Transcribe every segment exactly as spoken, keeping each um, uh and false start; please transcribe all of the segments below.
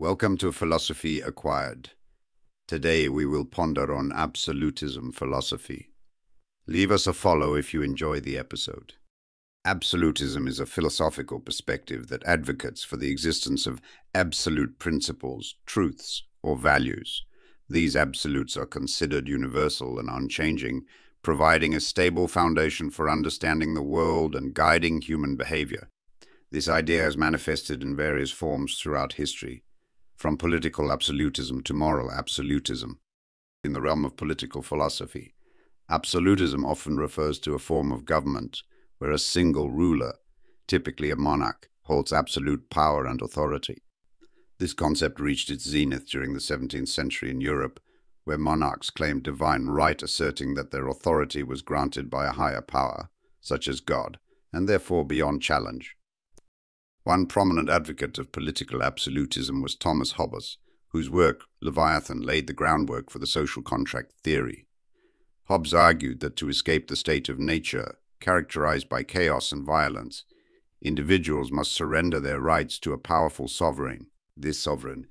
Welcome to Philosophy Acquired. Today we will ponder on absolutism philosophy. Leave us a follow if you enjoy the episode. Absolutism is a philosophical perspective that advocates for the existence of absolute principles, truths, or values. These absolutes are considered universal and unchanging, providing a stable foundation for understanding the world and guiding human behavior. This idea has manifested in various forms throughout history, from political absolutism to moral absolutism. In the realm of political philosophy, absolutism often refers to a form of government where a single ruler, typically a monarch, holds absolute power and authority. This concept reached its zenith during the seventeenth century in Europe, where monarchs claimed divine right, asserting that their authority was granted by a higher power, such as God, and therefore beyond challenge. One prominent advocate of political absolutism was Thomas Hobbes, whose work, Leviathan, laid the groundwork for the social contract theory. Hobbes argued that to escape the state of nature, characterized by chaos and violence, individuals must surrender their rights to a powerful sovereign. This sovereign,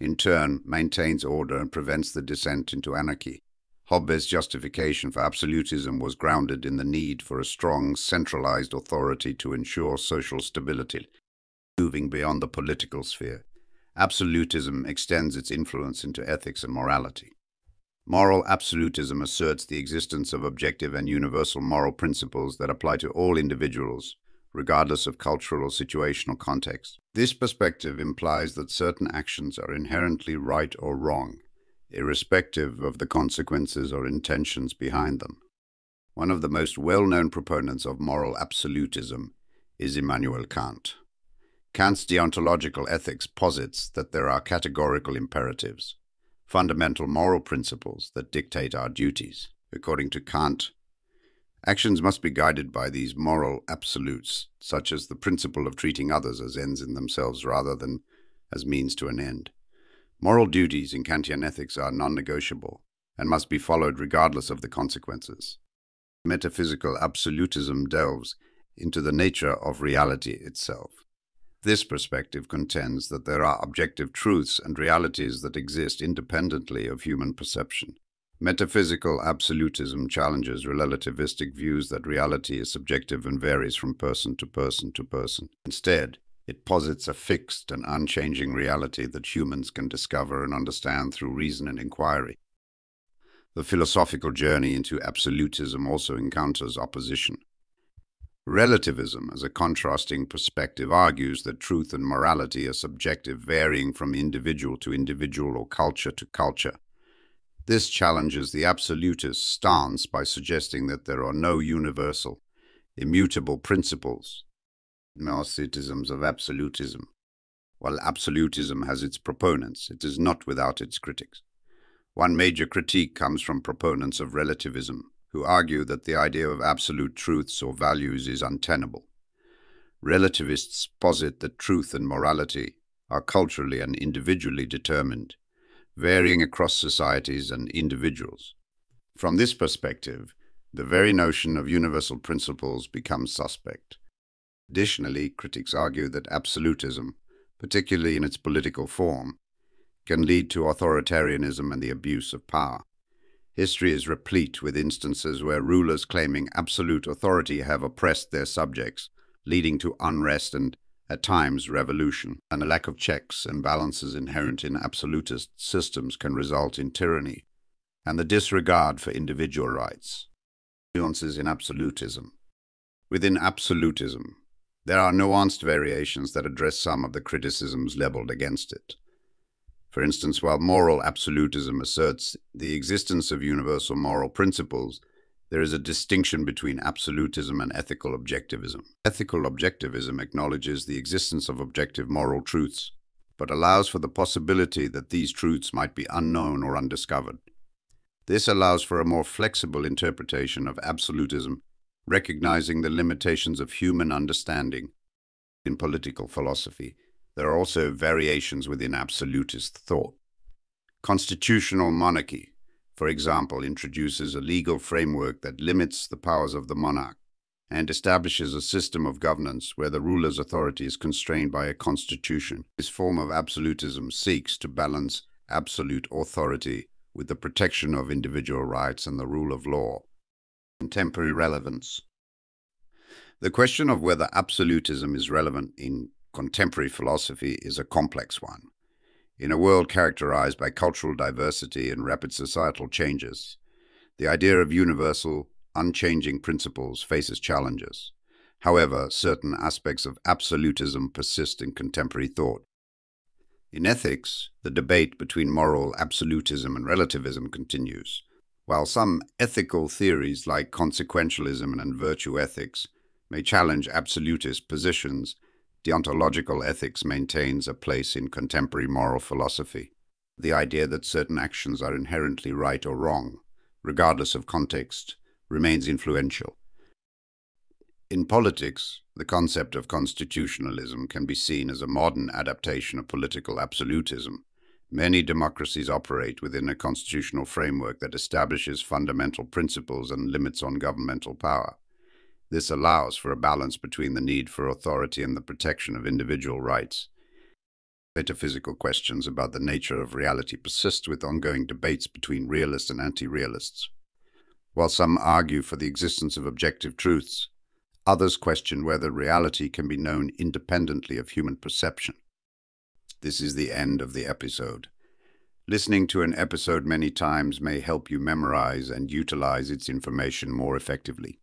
in turn, maintains order and prevents the descent into anarchy. Hobbes' justification for absolutism was grounded in the need for a strong, centralized authority to ensure social stability. Moving beyond the political sphere, absolutism extends its influence into ethics and morality. Moral absolutism asserts the existence of objective and universal moral principles that apply to all individuals, regardless of cultural or situational context. This perspective implies that certain actions are inherently right or wrong, irrespective of the consequences or intentions behind them. One of the most well-known proponents of moral absolutism is Immanuel Kant. Kant's deontological ethics posits that there are categorical imperatives, fundamental moral principles that dictate our duties. According to Kant, actions must be guided by these moral absolutes, such as the principle of treating others as ends in themselves rather than as means to an end. Moral duties in Kantian ethics are non-negotiable and must be followed regardless of the consequences. Metaphysical absolutism delves into the nature of reality itself. This perspective contends that there are objective truths and realities that exist independently of human perception. Metaphysical absolutism challenges relativistic views that reality is subjective and varies from person to person to person. Instead, it posits a fixed and unchanging reality that humans can discover and understand through reason and inquiry. The philosophical journey into absolutism also encounters opposition. Relativism, as a contrasting perspective, argues that truth and morality are subjective, varying from individual to individual or culture to culture. This challenges the absolutist stance by suggesting that there are no universal, immutable principles. Nuances of absolutism. While absolutism has its proponents, it is not without its critics. One major critique comes from proponents of relativism, who argue that the idea of absolute truths or values is untenable. Relativists posit that truth and morality are culturally and individually determined, varying across societies and individuals. From this perspective, the very notion of universal principles becomes suspect. Additionally, critics argue that absolutism, particularly in its political form, can lead to authoritarianism and the abuse of power. History is replete with instances where rulers claiming absolute authority have oppressed their subjects, leading to unrest and, at times, revolution. And a lack of checks and balances inherent in absolutist systems can result in tyranny and the disregard for individual rights. Nuances in absolutism. Within absolutism, there are nuanced variations that address some of the criticisms leveled against it. For instance, while moral absolutism asserts the existence of universal moral principles, there is a distinction between absolutism and ethical objectivism. Ethical objectivism acknowledges the existence of objective moral truths, but allows for the possibility that these truths might be unknown or undiscovered. This allows for a more flexible interpretation of absolutism, recognizing the limitations of human understanding. In political philosophy, there are also variations within absolutist thought. Constitutional monarchy, for example, introduces a legal framework that limits the powers of the monarch and establishes a system of governance where the ruler's authority is constrained by a constitution. This form of absolutism seeks to balance absolute authority with the protection of individual rights and the rule of law. Contemporary relevance. The question of whether absolutism is relevant in contemporary philosophy is a complex one. In a world characterized by cultural diversity and rapid societal changes, the idea of universal, unchanging principles faces challenges. However, certain aspects of absolutism persist in contemporary thought. In ethics, the debate between moral absolutism and relativism continues. While some ethical theories like consequentialism and virtue ethics may challenge absolutist positions, deontological ethics maintains a place in contemporary moral philosophy. The idea that certain actions are inherently right or wrong, regardless of context, remains influential. In politics, the concept of constitutionalism can be seen as a modern adaptation of political absolutism. Many democracies operate within a constitutional framework that establishes fundamental principles and limits on governmental power. This allows for a balance between the need for authority and the protection of individual rights. Metaphysical questions about the nature of reality persist with ongoing debates between realists and anti-realists. While some argue for the existence of objective truths, others question whether reality can be known independently of human perception. This is the end of the episode. Listening to an episode many times may help you memorize and utilize its information more effectively.